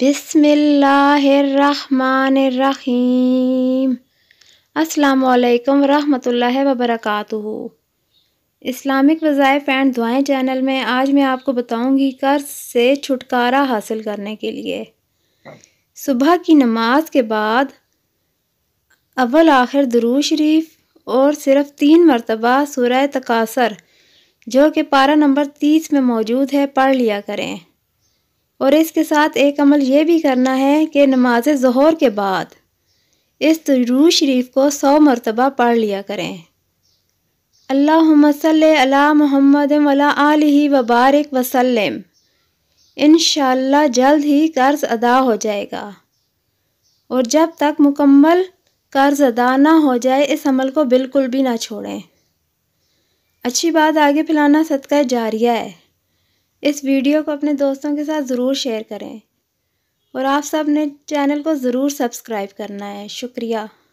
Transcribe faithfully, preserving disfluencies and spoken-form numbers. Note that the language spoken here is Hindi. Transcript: बिस्मिल्लाहिर्रहमानिर्रहीम। अस्सलामुअलैकुम वरहमतुल्लाहि वबरकातुहू। इस्लामिक वज़ाइफ़ एंड दुआएं चैनल में आज मैं आपको बताऊंगी कर्ज से छुटकारा हासिल करने के लिए सुबह की नमाज के बाद अव्वल आखिर दुरूद शरीफ और सिर्फ़ तीन मरतबा सूरह तकासर जो कि पारा नंबर तीस में मौजूद है पढ़ लिया करें। और इसके साथ एक अमल ये भी करना है कि नमाज ज़ोहर के बाद इस दुरूद शरीफ को सौ मरतबा पढ़ लिया करें। अल्लाहुम्मा सल्ली अला मुहम्मद वला आलिही वबारिक वसल्लम। इंशाअल्लाह जल्द ही कर्ज़ अदा हो जाएगा और जब तक मुकम्मल कर्ज़ अदा ना हो जाए इस अमल को बिल्कुल भी ना छोड़ें। अच्छी बात आगे फैलाना सदका जारिया है। इस वीडियो को अपने दोस्तों के साथ ज़रूर शेयर करें और आप सब ने चैनल को ज़रूर सब्सक्राइब करना है। शुक्रिया।